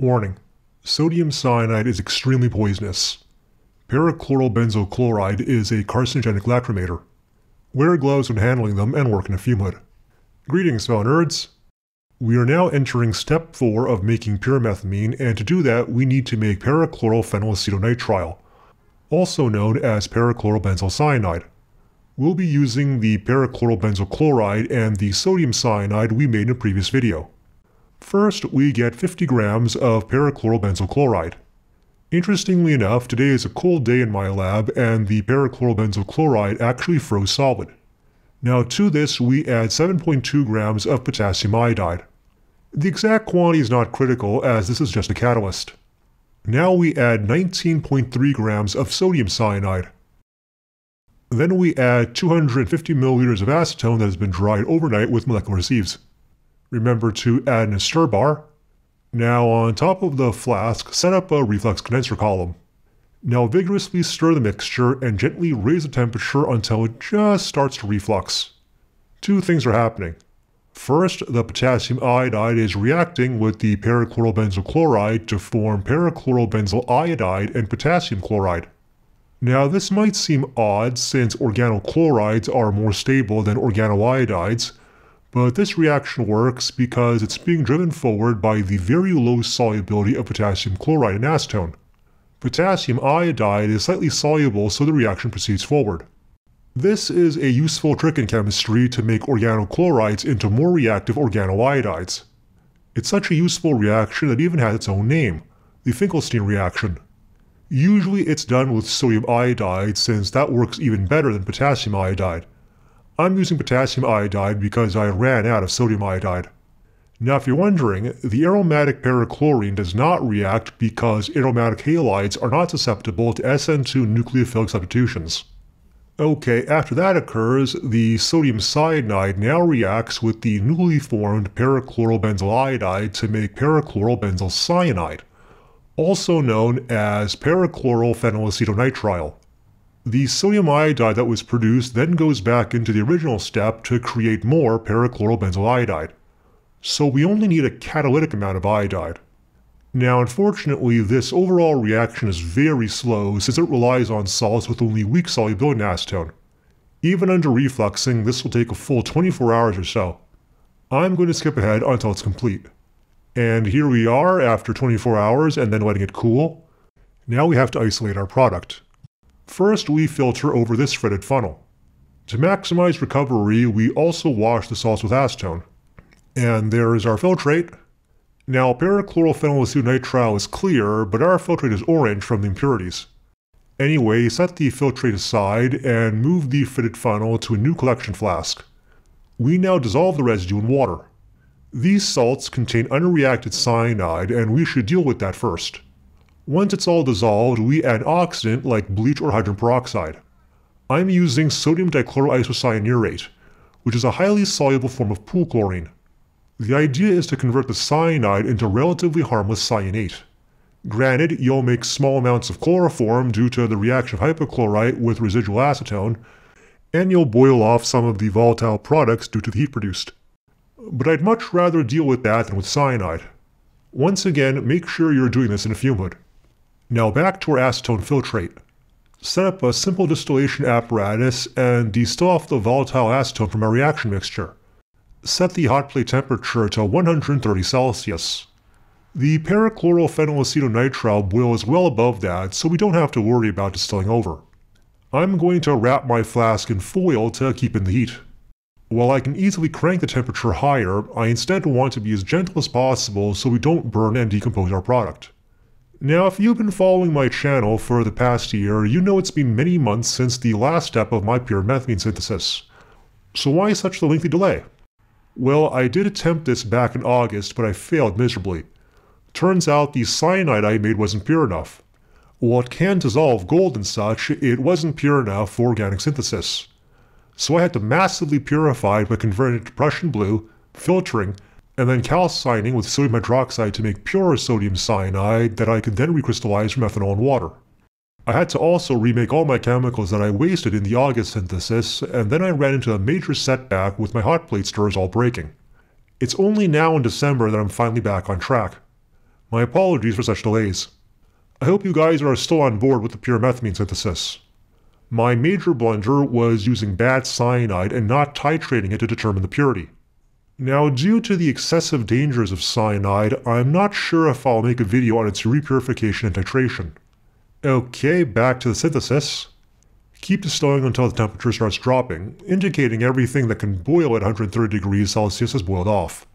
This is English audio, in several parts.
Warning, sodium cyanide is extremely poisonous. P-chlorobenzyl chloride is a carcinogenic lacrimator. Wear gloves when handling them and work in a fume hood. Greetings, fellow nerds. We are now entering step 4 of making pyrimethamine, and to do that we need to make p-chlorophenyl acetonitrile, also known as p-chlorobenzyl cyanide. We'll be using the p-chlorobenzyl chloride and the sodium cyanide we made in a previous video. First, we get 50 grams of p-chlorobenzyl chloride. Interestingly enough, today is a cold day in my lab and the p-chlorobenzyl chloride actually froze solid. Now to this we add 7.2 grams of potassium iodide. The exact quantity is not critical as this is just a catalyst. Now we add 19.3 grams of sodium cyanide. Then we add 250 milliliters of acetone that has been dried overnight with molecular sieves. Remember to add in a stir bar. Now on top of the flask, set up a reflux condenser column. Now vigorously stir the mixture and gently raise the temperature until it just starts to reflux. Two things are happening. First, the potassium iodide is reacting with the p-chlorobenzyl chloride to form p-chlorobenzyl iodide and potassium chloride. Now this might seem odd since organochlorides are more stable than organoiodides, but this reaction works because it's being driven forward by the very low solubility of potassium chloride in acetone. Potassium iodide is slightly soluble, so the reaction proceeds forward. This is a useful trick in chemistry to make organochlorides into more reactive organoiodides. It's such a useful reaction that it even has its own name, the Finkelstein reaction. Usually it's done with sodium iodide since that works even better than potassium iodide. I'm using potassium iodide because I ran out of sodium iodide. Now if you're wondering, the aromatic perichlorine does not react because aromatic halides are not susceptible to SN2 nucleophilic substitutions. Okay, after that occurs, the sodium cyanide now reacts with the newly formed p-chlorobenzyl iodide to make p-chlorobenzyl cyanide, also known as p-chlorophenyl acetonitrile. The sodium iodide that was produced then goes back into the original step to create more p-chlorobenzyl iodide. So we only need a catalytic amount of iodide. Now unfortunately this overall reaction is very slow since it relies on salts with only weak solubility in acetone. Even under refluxing this will take a full 24 hours or so. I'm going to skip ahead until it's complete. And here we are after 24 hours and then letting it cool. Now we have to isolate our product. First, we filter over this fretted funnel. To maximize recovery, we also wash the salts with acetone. And there is our filtrate. Now, p-chlorophenyl acetonitrile is clear, but our filtrate is orange from the impurities. Anyway, set the filtrate aside and move the fritted funnel to a new collection flask. We now dissolve the residue in water. These salts contain unreacted cyanide, and we should deal with that first. Once it's all dissolved, we add oxidant like bleach or hydrogen peroxide. I'm using sodium dichloroisocyanurate, which is a highly soluble form of pool chlorine. The idea is to convert the cyanide into relatively harmless cyanate. Granted, you'll make small amounts of chloroform due to the reaction of hypochlorite with residual acetone, and you'll boil off some of the volatile products due to the heat produced. But I'd much rather deal with that than with cyanide. Once again, make sure you're doing this in a fume hood. Now back to our acetone filtrate. Set up a simple distillation apparatus and distill off the volatile acetone from our reaction mixture. Set the hot plate temperature to 130 Celsius. The p-chlorophenyl acetonitrile boils well above that, so we don't have to worry about distilling over. I'm going to wrap my flask in foil to keep in the heat. While I can easily crank the temperature higher, I instead want to be as gentle as possible so we don't burn and decompose our product. Now if you've been following my channel for the past year, you know it's been many months since the last step of my pyrimethamine synthesis. So why such a lengthy delay? Well, I did attempt this back in August, but I failed miserably. Turns out the cyanide I made wasn't pure enough. While it can dissolve gold and such, it wasn't pure enough for organic synthesis. So I had to massively purify it by converting it to Prussian blue, filtering, and then calcining with sodium hydroxide to make pure sodium cyanide that I could then recrystallize from ethanol and water. I had to also remake all my chemicals that I wasted in the August synthesis, and then I ran into a major setback with my hot plate stirrers all breaking. It's only now in December that I'm finally back on track. My apologies for such delays. I hope you guys are still on board with the pyrimethamine synthesis. My major blunder was using bad cyanide and not titrating it to determine the purity. Now, due to the excessive dangers of cyanide, I'm not sure if I'll make a video on its repurification and titration. Okay, back to the synthesis. Keep distilling until the temperature starts dropping, indicating everything that can boil at 130 degrees Celsius is boiled off.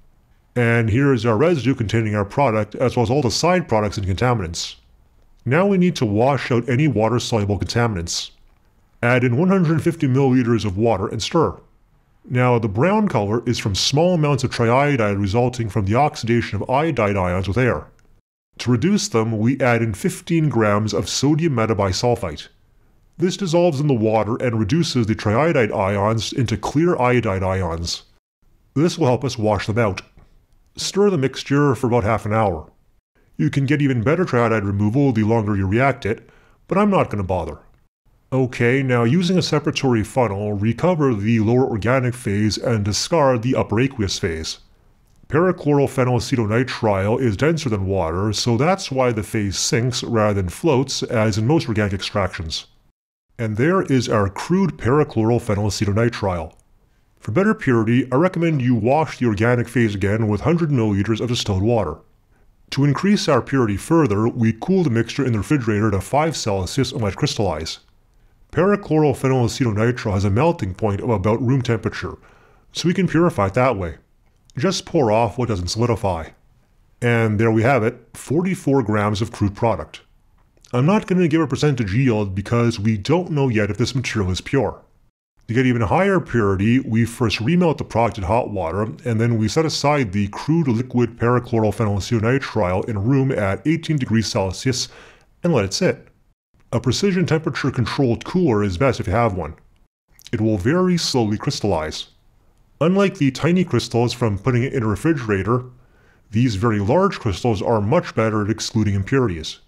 And here is our residue containing our product, as well as all the side products and contaminants. Now we need to wash out any water-soluble contaminants. Add in 150 milliliters of water and stir. Now the brown color is from small amounts of triiodide resulting from the oxidation of iodide ions with air. To reduce them, we add in 15 grams of sodium metabisulfite. This dissolves in the water and reduces the triiodide ions into clear iodide ions. This will help us wash them out. Stir the mixture for about half an hour. You can get even better triiodide removal the longer you react it, but I'm not going to bother. Okay, now using a separatory funnel, recover the lower organic phase and discard the upper aqueous phase. P-chlorophenyl acetonitrile is denser than water, so that's why the phase sinks rather than floats, as in most organic extractions. And there is our crude p-chlorophenyl acetonitrile. For better purity, I recommend you wash the organic phase again with 100 milliliters of distilled water. To increase our purity further, we cool the mixture in the refrigerator to 5 Celsius and let crystallize. P-chlorophenyl acetonitrile has a melting point of about room temperature, so we can purify it that way. Just pour off what doesn't solidify. And there we have it, 44 grams of crude product. I'm not going to give a percentage yield because we don't know yet if this material is pure. To get even higher purity, we first remelt the product in hot water, and then we set aside the crude liquid p-chlorophenyl acetonitrile in room at 18 degrees Celsius and let it sit. A precision temperature controlled cooler is best if you have one. It will very slowly crystallize. Unlike the tiny crystals from putting it in a refrigerator, these very large crystals are much better at excluding impurities.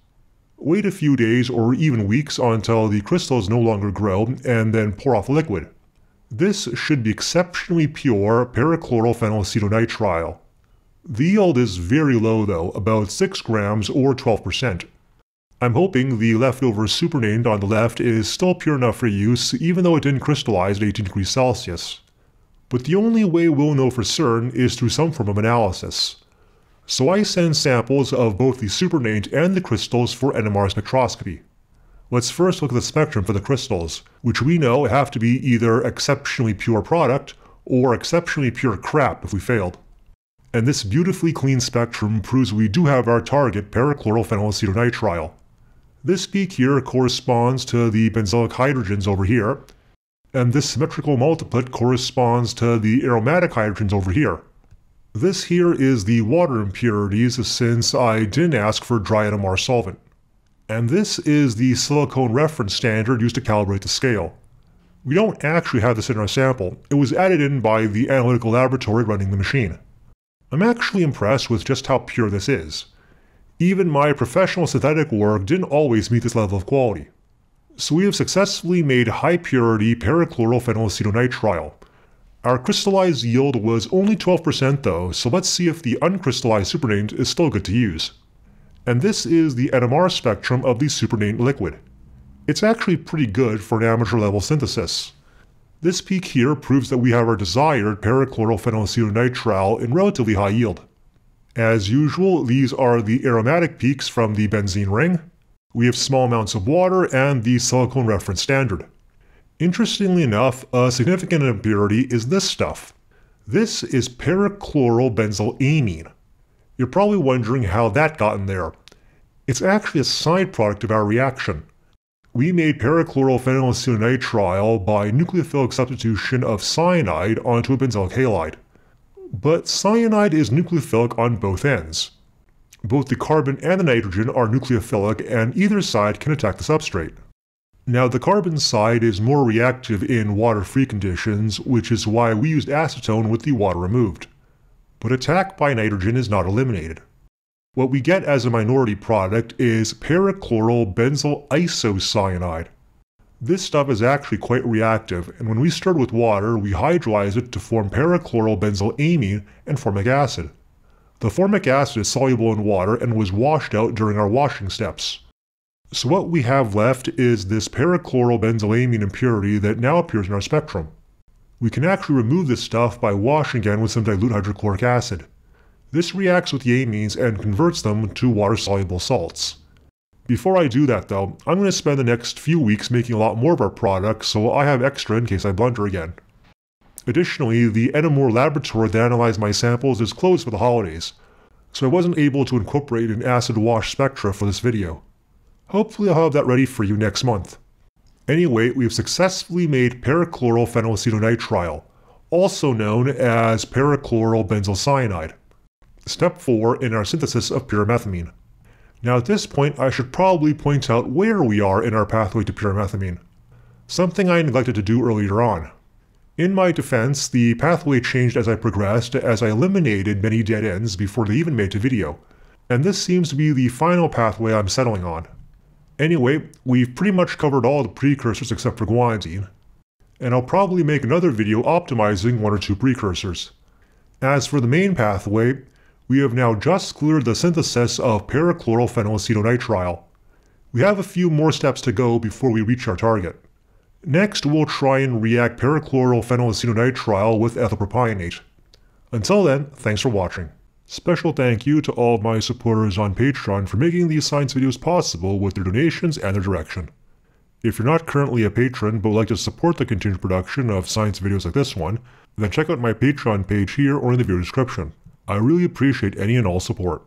Wait a few days or even weeks until the crystals no longer grow and then pour off the liquid. This should be exceptionally pure p-chlorophenyl acetonitrile. The yield is very low though, about 6 grams or 12%. I'm hoping the leftover supernatant on the left is still pure enough for use even though it didn't crystallize at 18 degrees Celsius. But the only way we'll know for certain is through some form of analysis. So I send samples of both the supernatant and the crystals for NMR spectroscopy. Let's first look at the spectrum for the crystals, which we know have to be either exceptionally pure product or exceptionally pure crap if we failed. And this beautifully clean spectrum proves we do have our target p-chlorophenyl acetonitrile. This peak here corresponds to the benzylic hydrogens over here, and this symmetrical multiplet corresponds to the aromatic hydrogens over here. This here is the water impurities since I didn't ask for dry NMR solvent. And this is the silicone reference standard used to calibrate the scale. We don't actually have this in our sample, it was added in by the analytical laboratory running the machine. I'm actually impressed with just how pure this is. Even my professional synthetic work didn't always meet this level of quality. So we have successfully made high purity p-chlorophenyl acetonitrile. Our crystallized yield was only 12% though, so let's see if the uncrystallized supernatant is still good to use. And this is the NMR spectrum of the supernatant liquid. It's actually pretty good for an amateur level synthesis. This peak here proves that we have our desired p-chlorophenyl acetonitrile in relatively high yield. As usual, these are the aromatic peaks from the benzene ring. We have small amounts of water and the silicone reference standard. Interestingly enough, a significant impurity is this stuff. This is p-chlorobenzylamine. You're probably wondering how that got in there. It's actually a side product of our reaction. We made p-chlorophenyl acetonitrile by nucleophilic substitution of cyanide onto a benzylic halide. But cyanide is nucleophilic on both ends. Both the carbon and the nitrogen are nucleophilic and either side can attack the substrate. Now the carbon side is more reactive in water-free conditions, which is why we used acetone with the water removed. But attack by nitrogen is not eliminated. What we get as a minority product is p-chlorobenzyl isocyanide. This stuff is actually quite reactive, and when we stirred with water, we hydrolyzed it to form p-chlorobenzylamine and formic acid. The formic acid is soluble in water and was washed out during our washing steps. So what we have left is this p-chlorobenzylamine impurity that now appears in our spectrum. We can actually remove this stuff by washing again with some dilute hydrochloric acid. This reacts with the amines and converts them to water-soluble salts. Before I do that though, I'm going to spend the next few weeks making a lot more of our products, so I have extra in case I blunder again. Additionally, the Enamore laboratory that analyzed my samples is closed for the holidays, so I wasn't able to incorporate an acid wash spectra for this video. Hopefully I'll have that ready for you next month. Anyway, we have successfully made p-chlorophenyl acetonitrile, also known as p-chlorobenzyl cyanide. Step 4 in our synthesis of pyrimethamine. Now at this point I should probably point out where we are in our pathway to pyrimethamine, something I neglected to do earlier on. In my defense, the pathway changed as I progressed, as I eliminated many dead ends before they even made to video, and this seems to be the final pathway I'm settling on. Anyway, we've pretty much covered all the precursors except for guanidine, and I'll probably make another video optimizing one or two precursors. As for the main pathway, we have now just cleared the synthesis of p-chlorophenyl acetonitrile. We have a few more steps to go before we reach our target. Next, we'll try and react p-chlorophenyl acetonitrile with ethyl propionate. Until then, thanks for watching. Special thank you to all of my supporters on Patreon for making these science videos possible with their donations and their direction. If you're not currently a patron but would like to support the continued production of science videos like this one, then check out my Patreon page here or in the video description. I really appreciate any and all support.